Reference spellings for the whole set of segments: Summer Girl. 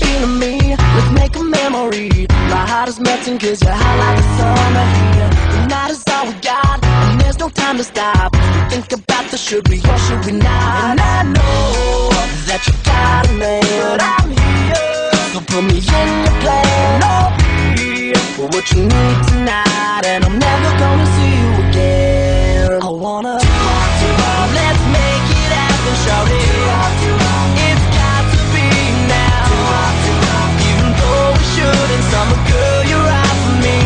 feeling me. Let's make a memory. My heart is melting cause you're hot like the summer heat. The night is all we got and there's no time to stop. Think about the should we or should we not. And I know that you got a man, but I'm here, so put me in your plan. I'll be for what you need tonight, and I'm never gonna see you again. I wanna talk to you. Let's make it happen, shout it. Summer girl, you're right for me.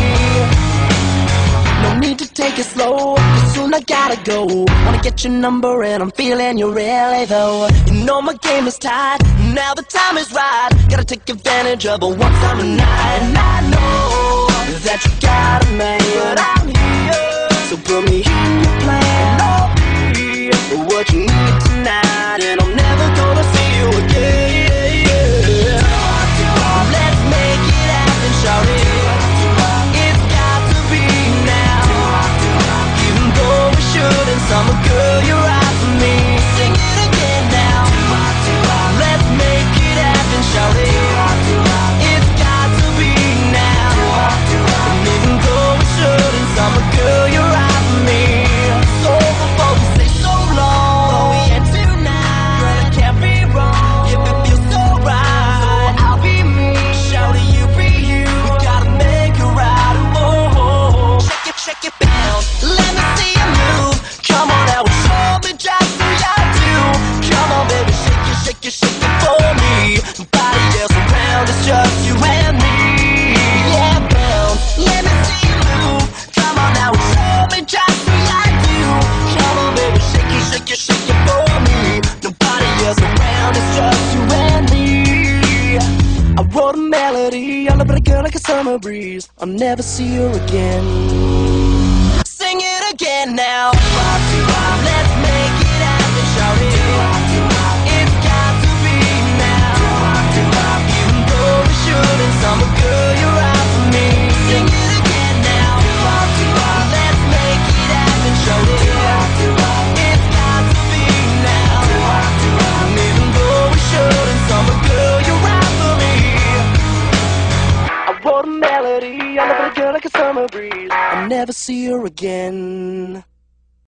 No need to take it slow, cause soon I gotta go. Wanna get your number and I'm feeling you really though. You know my game is tight, now the time is right. Gotta take advantage of a one summer night. And I know that you got a man, but I'm here, so put me in your plan. I'll be for what you need tonight, and I'm never gonna see you again. Let's make it shout it. It's got to be now. Even though we shouldn't, summer girl, you're right for me. Sing it again now. Let's make it happen, shout it. It's got to be now. And even though we shouldn't, summer girl, you're right for me. So before we say so long, we end tonight. Girl, I can't be wrong if it feels so right. So I'll be me. Shout it. Check it bounce, let me see you move. Come on now, show me just what you do. Come on baby, shake it, shake it for me. Nobody else around, it's just you and me. Yeah, bounce, let me see you move. Come on now, show me just what you do. Come on baby, shake it for me. Nobody else around, it's just you and me. I wrote a melody, all about a girl like a summer breeze. I'll never see her again. Sing it again now. Let's make it happen, shout it. It's got to be now. Even though we shouldn't, summer girl, you're out for me. Sing it again now. Let's make it happen, shout it. It's got to be now. Even though we shouldn't, summer girl, you're out for me. I wrote a melody, I love a girl like a summer breeze. Never see her again.